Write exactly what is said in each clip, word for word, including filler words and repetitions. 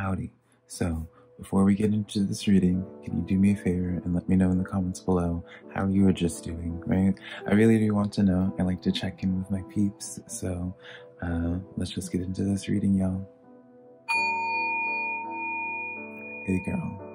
Howdy. So before we get into this reading, can you do me a favor and let me know in the comments below how you are just doing, right? I really do want to know. I like to check in with my peeps. So uh, let's just get into this reading, y'all. Hey girl.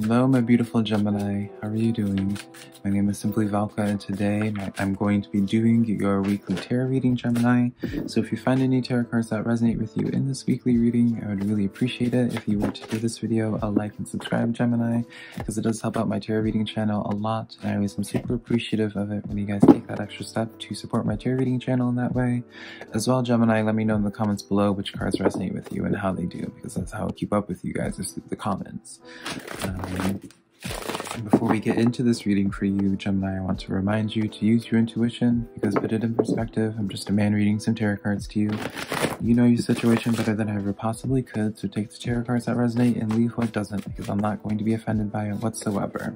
Hello my beautiful Gemini, how are you doing? My name is Simply Velca and today I'm going to be doing your weekly tarot reading, Gemini. So if you find any tarot cards that resonate with you in this weekly reading, I would really appreciate it if you were to give this video a like and subscribe, Gemini, because it does help out my tarot reading channel a lot. And I always am super appreciative of it when you guys take that extra step to support my tarot reading channel in that way. As well, Gemini, let me know in the comments below which cards resonate with you and how they do, because that's how I keep up with you guys, is through the comments. Um, Um, before we get into this reading for you, Gemini, I want to remind you to use your intuition, because put it in perspective, I'm just a man reading some tarot cards to you. You know your situation better than I ever possibly could, so take the tarot cards that resonate and leave what doesn't, because I'm not going to be offended by it whatsoever.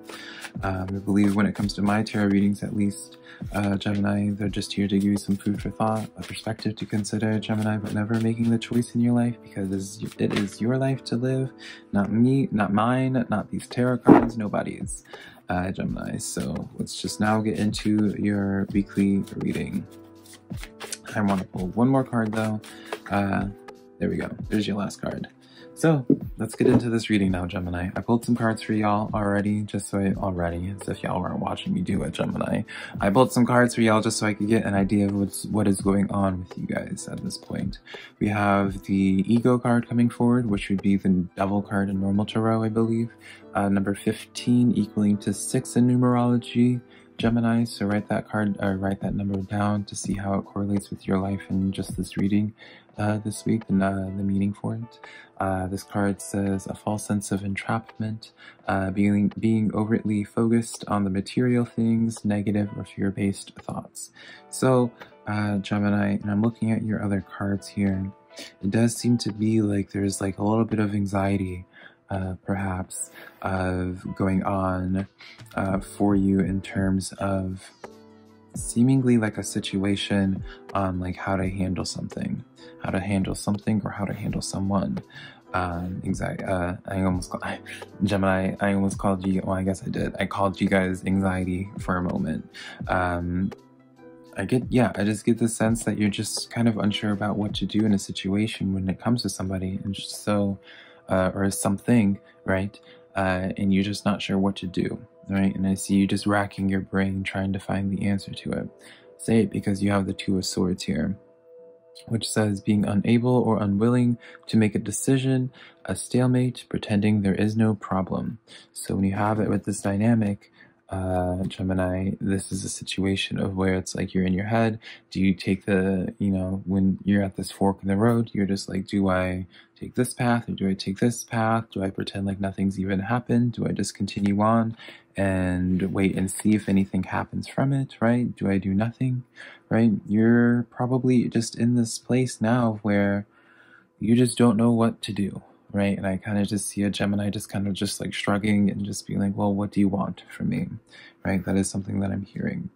Um, I believe when it comes to my tarot readings, at least, uh, Gemini, they're just here to give you some food for thought, a perspective to consider, Gemini, but never making the choice in your life, because it is your life to live, not me, not mine, not these tarot cards, nobody's, uh, Gemini. So let's just now get into your weekly reading. I want to pull one more card though. Uh, there we go. There's your last card. So let's get into this reading now, Gemini. I pulled some cards for y'all already, just so I already, as if y'all weren't watching me do it, Gemini. I pulled some cards for y'all just so I could get an idea of what's, what is going on with you guys at this point. We have the Ego card coming forward, which would be the Devil card in normal tarot, I believe. Uh, number fifteen, equaling to six in numerology, Gemini, so write that card, or write that number down to see how it correlates with your life and just this reading uh, this week and uh, the meaning for it. Uh, this card says a false sense of entrapment, uh, being being overtly focused on the material things, negative or fear-based thoughts. So, uh, Gemini, and I'm looking at your other cards here. It does seem to be like there's like a little bit of anxiety. Uh, perhaps of going on uh, for you in terms of seemingly like a situation on like how to handle something, how to handle something or how to handle someone. Um, anxiety, uh, I almost, call, I, Gemini, I almost called you, well I guess I did, I called you guys anxiety for a moment. Um, I get, yeah, I just get the sense that you're just kind of unsure about what to do in a situation when it comes to somebody, and just so Uh, or something, right? Uh, and you're just not sure what to do, right? And I see you just racking your brain trying to find the answer to it. Say it because you have the Two of Swords here, which says being unable or unwilling to make a decision, a stalemate, pretending there is no problem. So when you have it with this dynamic, uh, Gemini, this is a situation of where it's like you're in your head. Do you take the, you know, when you're at this fork in the road, you're just like, do I take this path or do I take this path? Do I pretend like nothing's even happened? Do I just continue on and wait and see if anything happens from it, right? Do I do nothing, right? You're probably just in this place now where you just don't know what to do, right? And I kind of just see a Gemini just kind of just like shrugging and just being like, well, what do you want from me, right? That is something that I'm hearing.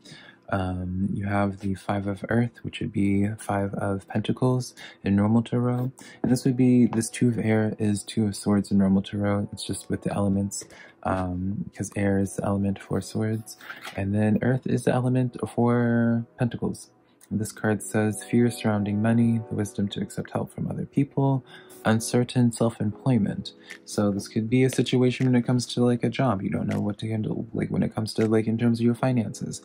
Um, you have the Five of Earth, which would be Five of Pentacles in normal tarot. And this would be, this Two of Air is Two of Swords in normal tarot. It's just with the elements, um, because air is the element for swords. And then earth is the element for pentacles. And this card says fear surrounding money, the wisdom to accept help from other people, uncertain self-employment. So this could be a situation when it comes to like a job, you don't know what to handle, like when it comes to like in terms of your finances.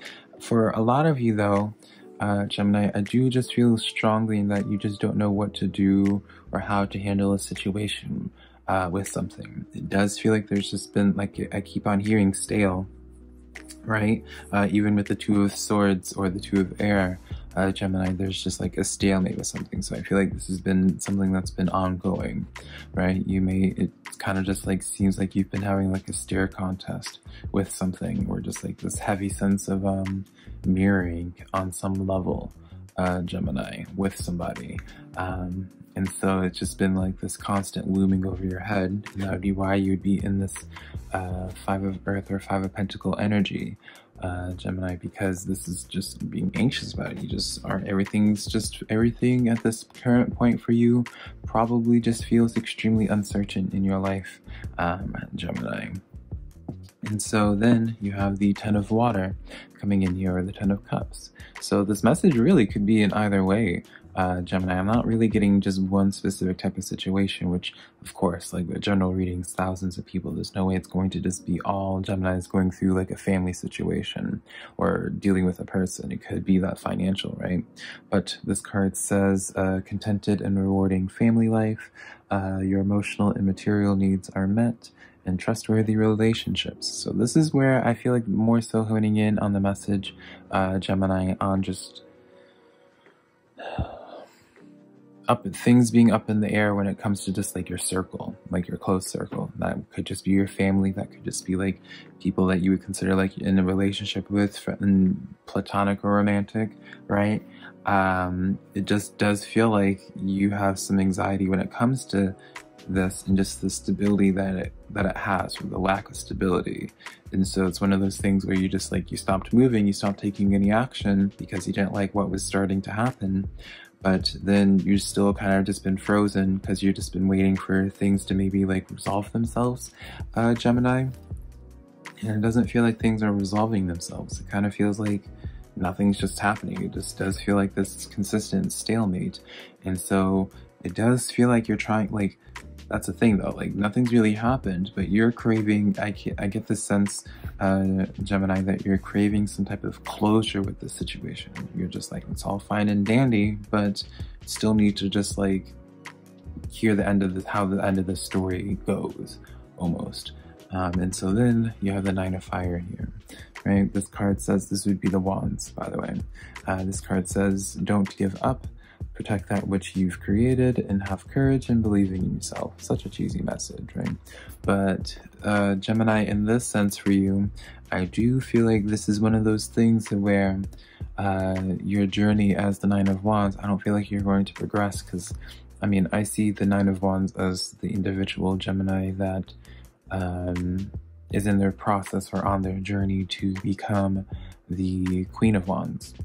For a lot of you though, uh, Gemini, I do just feel strongly that you just don't know what to do or how to handle a situation uh, with something. It does feel like there's just been, like I keep on hearing, stale, right? Uh, even with the Two of Swords or the Two of Air, Uh, Gemini, there's just like a stalemate with something. So I feel like this has been something that's been ongoing, right? You may, it kind of just like seems like you've been having like a stare contest with something, or just like this heavy sense of um, mirroring on some level, uh, Gemini, with somebody. Um, and so it's just been like this constant looming over your head. And that would be why you'd be in this uh, Five of Earth or Five of Pentacle energy. uh, Gemini, because this is just being anxious about it. You just aren't, everything's just, everything at this current point for you probably just feels extremely uncertain in your life, um, Gemini. And so then you have the Ten of Water coming in here, or the Ten of Cups. So this message really could be in either way, uh, Gemini. I'm not really getting just one specific type of situation, which of course, like the general readings, thousands of people, there's no way it's going to just be all Geminis going through like a family situation or dealing with a person. It could be that financial, right? But this card says, uh, contented and rewarding family life, uh, your emotional and material needs are met, and trustworthy relationships. So this is where I feel like more so honing in on the message, uh, Gemini, on just up things being up in the air when it comes to just like your circle, like your close circle. That could just be your family. That could just be like people that you would consider like in a relationship with, platonic or romantic, right? Um, it just does feel like you have some anxiety when it comes to this, and just the stability that it that it has, or the lack of stability. And so it's one of those things where you just like, you stopped moving, you stopped taking any action because you didn't like what was starting to happen, but then you're still kind of just been frozen because you've just been waiting for things to maybe like resolve themselves, uh Gemini. And it doesn't feel like things are resolving themselves. It kind of feels like nothing's just happening. It just does feel like this consistent stalemate. And so it does feel like you're trying, like, that's the thing though, like nothing's really happened, but you're craving, I, I get the sense, uh, Gemini, that you're craving some type of closure with this situation. You're just like, it's all fine and dandy, but still need to just like hear the end of this, how the end of the story goes almost. Um, and so then you have the Nine of Fire here, right? This card says, this would be the Wands, by the way. Uh, this card says, don't give up. Protect that which you've created and have courage and believe in yourself. Such a cheesy message, right? But uh, Gemini, in this sense for you, I do feel like this is one of those things where uh, your journey as the Nine of Wands, I don't feel like you're going to progress, because I mean, I see the Nine of Wands as the individual, Gemini, that um, is in their process or on their journey to become the Queen of Wands,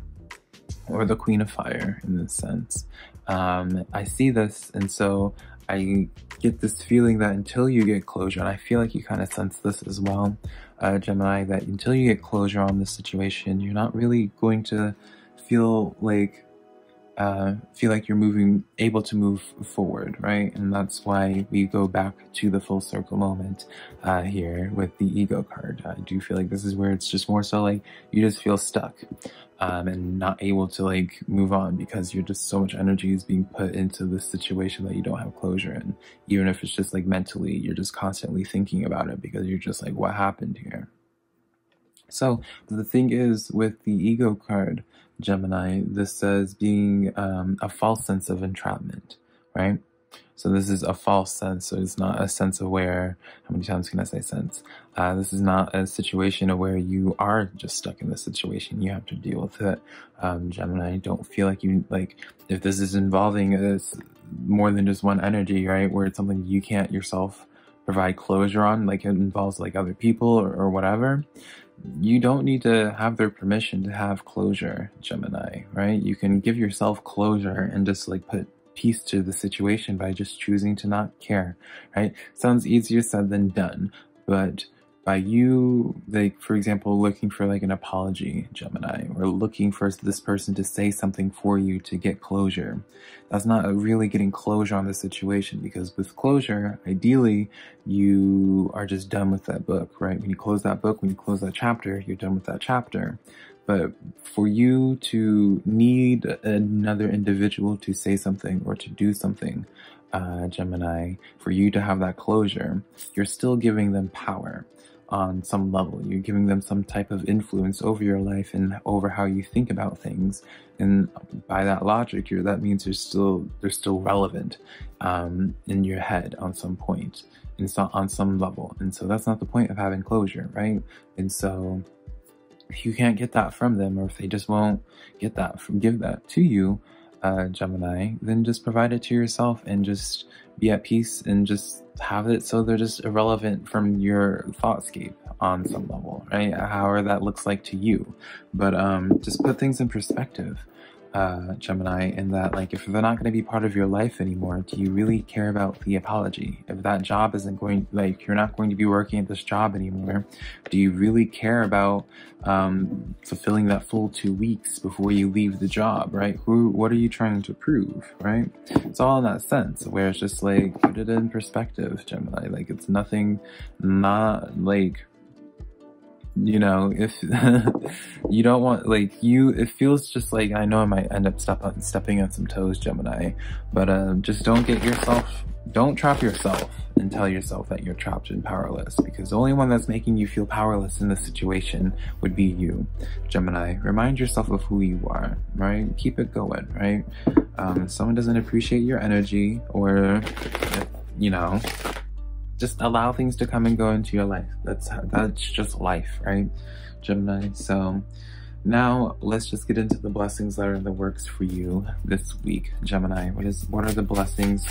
or the Queen of Fire in this sense. Um, I see this, and so I get this feeling that until you get closure, and I feel like you kind of sense this as well, uh, Gemini, that until you get closure on this situation, you're not really going to feel like, uh, feel like you're moving, able to move forward, right? And that's why we go back to the full circle moment uh, here with the Ego card. I do feel like this is where it's just more so like, you just feel stuck. Um, and not able to like move on because you're just, so much energy is being put into this situation that you don't have closure in. Even if it's just like mentally, you're just constantly thinking about it because you're just like, what happened here? So the thing is with the Ego card, Gemini, this says being um, a false sense of entrapment, right? So this is a false sense, so it's not a sense of where, how many times can I say sense? Uh, this is not a situation of where you are just stuck in this situation, you have to deal with it. Um, Gemini, don't feel like you, like, if this is involving this more than just one energy, right? Where it's something you can't yourself provide closure on, like it involves like other people or, or whatever. You don't need to have their permission to have closure, Gemini, right? You can give yourself closure and just like put peace to the situation by just choosing to not care, right? Sounds easier said than done, but by you, like, for example, looking for like an apology, Gemini, or looking for this person to say something for you to get closure, that's not really getting closure on the situation, because with closure, ideally, you are just done with that book, right? When you close that book, when you close that chapter, you're done with that chapter. But for you to need another individual to say something or to do something, uh, Gemini, for you to have that closure, you're still giving them power on some level. You're giving them some type of influence over your life and over how you think about things. And by that logic, you're, that means you're still, they're still relevant um, in your head on some point, and so, on some level. And so that's not the point of having closure, right? And so, if you can't get that from them, or if they just won't get that, from, give that to you, uh, Gemini, then just provide it to yourself and just be at peace and just have it so they're just irrelevant from your thoughtscape on some level, right? However that looks like to you. But um, just put things in perspective, uh, Gemini, in that, like, if they're not going to be part of your life anymore, do you really care about the apology? If that job isn't going, like, you're not going to be working at this job anymore, do you really care about um, fulfilling that full two weeks before you leave the job, right? Who, what are you trying to prove, right? It's all in that sense where it's just like, put it in perspective, Gemini. Like, it's nothing, not like, you know, if you don't want, like, you, it feels just like, I know I might end up step on, stepping on some toes, Gemini, but um, just don't get yourself, don't trap yourself and tell yourself that you're trapped and powerless, because the only one that's making you feel powerless in this situation would be you, Gemini. Remind yourself of who you are, right? Keep it going, right? Um, if someone doesn't appreciate your energy, or, you know, just allow things to come and go into your life. That's that's just life, right, Gemini? So now let's just get into the blessings that are in the works for you this week, Gemini. What is what are the blessings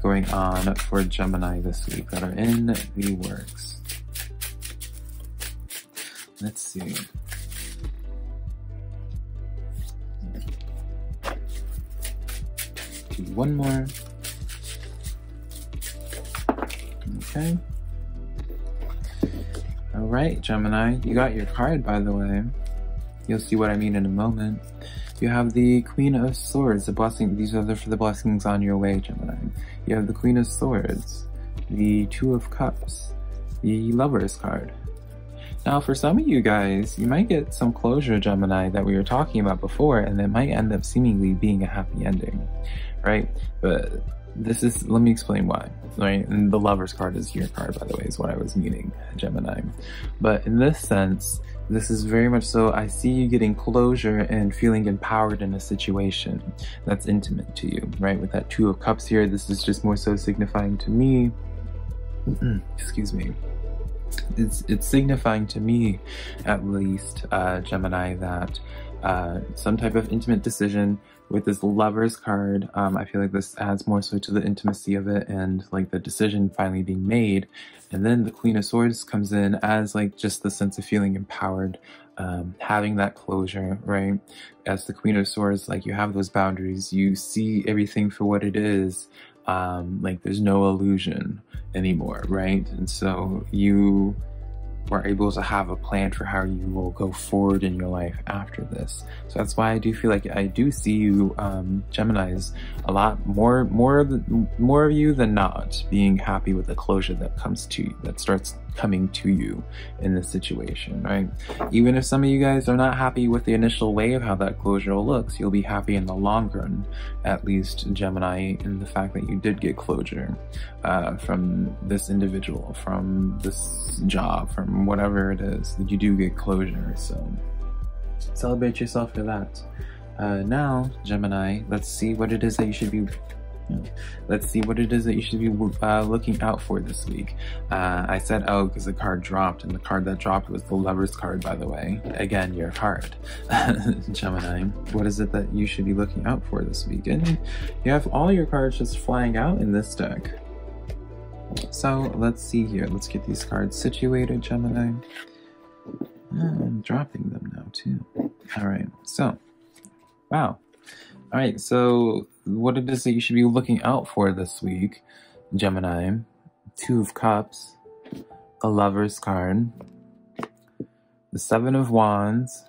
going on for Gemini this week that are in the works? Let's see. Do one more. Okay. All right, Gemini, you got your card, by the way. You'll see what I mean in a moment. You have the Queen of Swords, the blessing. These are for the blessings on your way, Gemini. You have the Queen of Swords, the Two of Cups, the Lover's card. Now, for some of you guys, you might get some closure, Gemini, that we were talking about before, and it might end up seemingly being a happy ending, right? But this is, let me explain why, right? And the Lover's card is your card, by the way, is what I was meaning, Gemini. But in this sense, this is very much so, I see you getting closure and feeling empowered in a situation that's intimate to you, right? With that Two of Cups here, this is just more so signifying to me, excuse me, it's, it's signifying to me, at least, uh, Gemini, that uh, some type of intimate decision. With this Lover's card, um, I feel like this adds more so to the intimacy of it and like the decision finally being made. And then the Queen of Swords comes in as like just the sense of feeling empowered, um, having that closure, right? As the Queen of Swords, like you have those boundaries, you see everything for what it is. Um, like there's no illusion anymore, right? And so you were able to have a plan for how you will go forward in your life after this. So that's why I do feel like I do see you, um, Geminis, a lot more, more, more of you than not being happy with the closure that comes to you, that starts coming to you in this situation, right? Even if some of you guys are not happy with the initial way of how that closure looks, you'll be happy in the long run, at least, Gemini, in the fact that you did get closure uh, from this individual, from this job, from whatever it is, that you do get closure. So celebrate yourself for that. Uh, now, Gemini, let's see what it is that you should be, you know, let's see what it is that you should be uh, looking out for this week. Uh, I said oh because the card dropped, and the card that dropped was the Lover's card, by the way. Again, your card, Gemini. What is it that you should be looking out for this week? And you have all your cards just flying out in this deck. So let's see here. Let's get these cards situated, Gemini. Oh, I'm dropping them now too. All right. So, wow. All right. So what it is that you should be looking out for this week, Gemini? Two of Cups, a Lover's card, the Seven of Wands,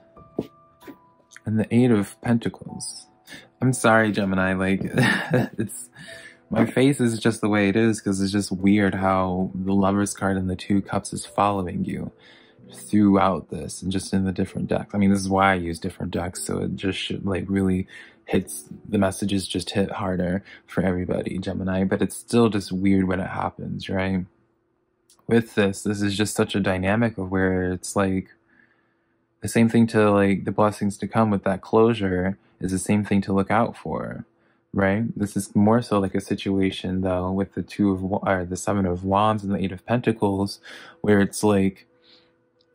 and the Eight of Pentacles. I'm sorry, Gemini. Like, it's... my face is just the way it is because it's just weird how the Lover's card and the Two Cups is following you throughout this and just in the different decks. I mean, this is why I use different decks, so it just should, like, really hits, the messages just hit harder for everybody, Gemini, but it's still just weird when it happens, right? With this, this is just such a dynamic of where it's like the same thing to, like, the blessings to come with that closure is the same thing to look out for. Right? This is more so like a situation though with the two of or the Seven of Wands and the Eight of Pentacles, where it's like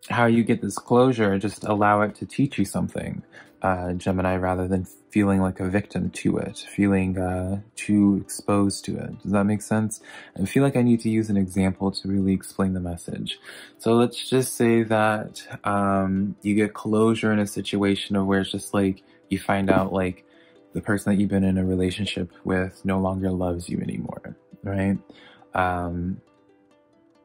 how you get this closure, just allow it to teach you something, uh, Gemini, rather than feeling like a victim to it, feeling uh, too exposed to it. Does that make sense? I feel like I need to use an example to really explain the message. So let's just say that um, you get closure in a situation of where it's just like you find out like the person that you've been in a relationship with no longer loves you anymore, right? Um,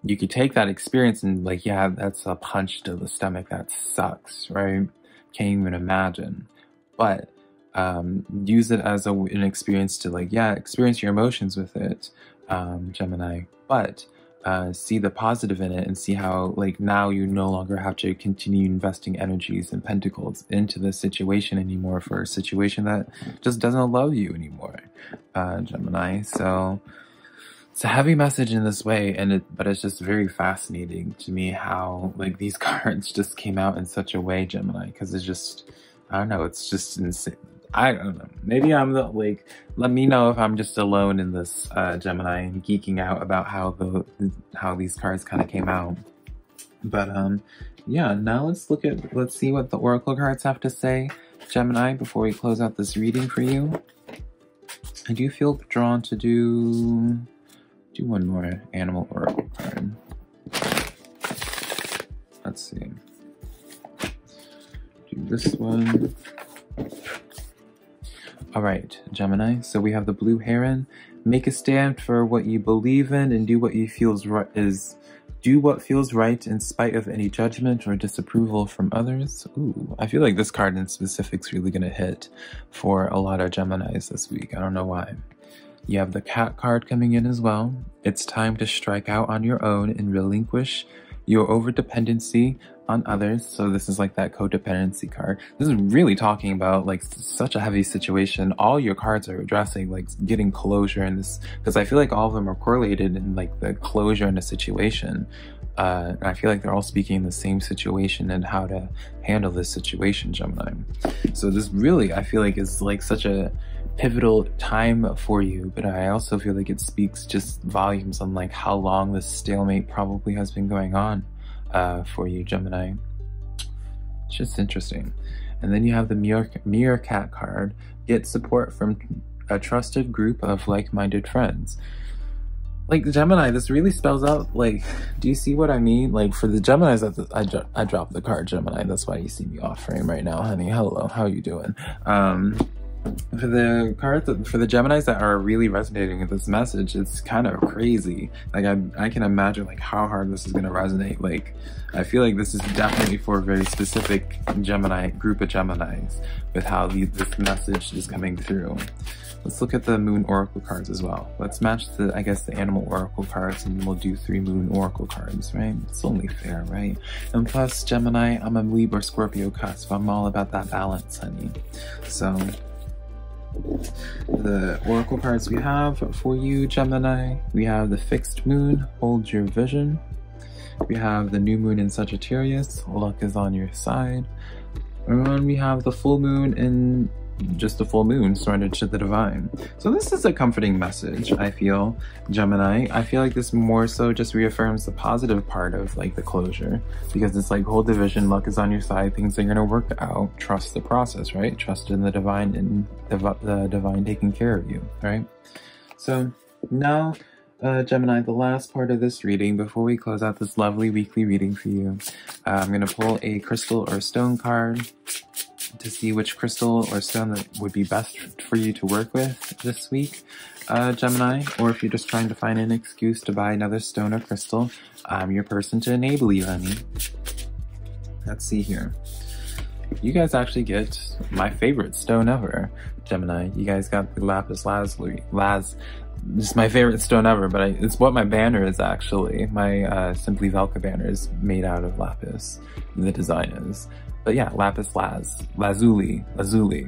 you could take that experience and like, yeah, that's a punch to the stomach. That sucks, right? Can't even imagine. But um, use it as a, an experience to like, yeah, experience your emotions with it, um, Gemini. But uh, see the positive in it and see how like now you no longer have to continue investing energies and pentacles into this situation anymore for a situation that just doesn't love you anymore, uh, Gemini. So it's a heavy message in this way, and it, but it's just very fascinating to me how like these cards just came out in such a way, Gemini, because it's just, I don't know, it's just insane. I don't know. Maybe I'm the, like, let me know if I'm just alone in this, uh, Gemini, and geeking out about how the how these cards kind of came out. But um, yeah, now let's look at, let's see what the oracle cards have to say, Gemini, before we close out this reading for you. I do feel drawn to do. Do one more animal oracle card. Let's see. Do this one. All right, Gemini. So we have the blue heron. Make a stand for what you believe in, and do what you feels right. Is do what feels right in spite of any judgment or disapproval from others. Ooh, I feel like this card in specific's really gonna hit for a lot of Geminis this week. I don't know why. You have the cat card coming in as well. It's time to strike out on your own and relinquish your overdependency on others. So this is like that codependency card. This is really talking about like such a heavy situation. All your cards are addressing like getting closure in this, because I feel like all of them are correlated in like the closure in a situation. Uh, and I feel like they're all speaking in the same situation and how to handle this situation, Gemini. So this really, I feel like is like such a pivotal time for you, but I also feel like it speaks just volumes on like how long this stalemate probably has been going on uh, for you, Gemini. It's just interesting. And then you have the mirror, mirror cat card. Get support from a trusted group of like-minded friends. Like, Gemini, this really spells out, like, do you see what I mean? Like, for the Geminis, I, dro I dropped the card, Gemini. That's why you see me off frame right now, honey. Hello, how you doing? Um, for the cards, for the Geminis that are really resonating with this message, it's kind of crazy. Like, I, I can imagine, like, how hard this is going to resonate. Like, I feel like this is definitely for a very specific Gemini, group of Geminis, with how the, this message is coming through. Let's look at the moon oracle cards as well. Let's match the, I guess, the animal oracle cards, and we'll do three moon oracle cards, right? It's only fair, right? And plus, Gemini, I'm a Libra Scorpio cusp. I'm all about that balance, honey. So the oracle cards we have for you, Gemini, we have the fixed moon, hold your vision. We have the new moon in Sagittarius, luck is on your side. And we have the full moon in just the full moon, surrendered to the divine. So this is a comforting message, I feel, Gemini. I feel like this more so just reaffirms the positive part of like the closure, because it's like hold the vision, luck is on your side, things are going to work out, trust the process, right? Trust in the divine and the, the divine taking care of you, right? So now, uh, Gemini, the last part of this reading before we close out this lovely weekly reading for you, uh, I'm going to pull a crystal or stone card to see which crystal or stone that would be best for you to work with this week, uh, Gemini, or if you're just trying to find an excuse to buy another stone or crystal, I'm your person to enable you, honey. Let's see here. You guys actually get my favorite stone ever, Gemini. You guys got the lapis lazuli. Laz It's my favorite stone ever, but I, it's what my banner is actually. My uh, Simply Velca banner is made out of lapis, the design is. But yeah, lapis laz, lazuli, lazuli.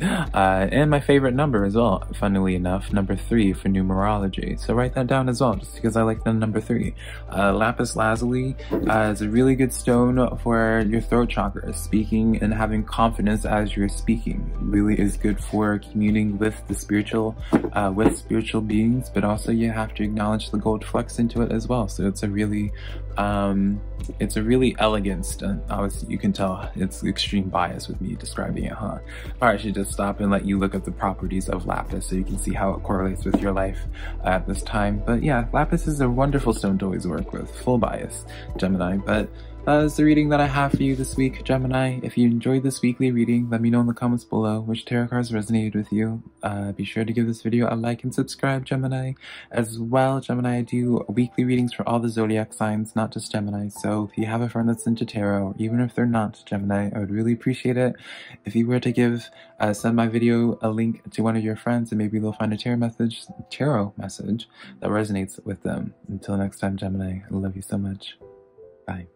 uh, and my favorite number as well, funnily enough, number three for numerology. So write that down as well, just because I like the number three. Uh, lapis lazuli uh, is a really good stone for your throat chakra, speaking and having confidence as you're speaking. It really is good for communing with the spiritual, uh, with spiritual beings, but also you have to acknowledge the gold flux into it as well. So it's a really um it's a really elegant stunt. Obviously you can tell it's extreme bias with me describing it, huh? Probably should just stop and let you look at the properties of lapis so you can see how it correlates with your life at this time. But yeah, lapis is a wonderful stone to always work with. Full bias, Gemini. But that is the reading that I have for you this week, Gemini. If you enjoyed this weekly reading, let me know in the comments below which tarot cards resonated with you. Uh, be sure to give this video a like and subscribe, Gemini. As well, Gemini, I do weekly readings for all the zodiac signs, not just Gemini. So if you have a friend that's into tarot, or even if they're not Gemini, I would really appreciate it if you were to give uh, send my video a link to one of your friends, and maybe they'll find a tarot message, tarot message that resonates with them. Until next time, Gemini, I love you so much. Bye.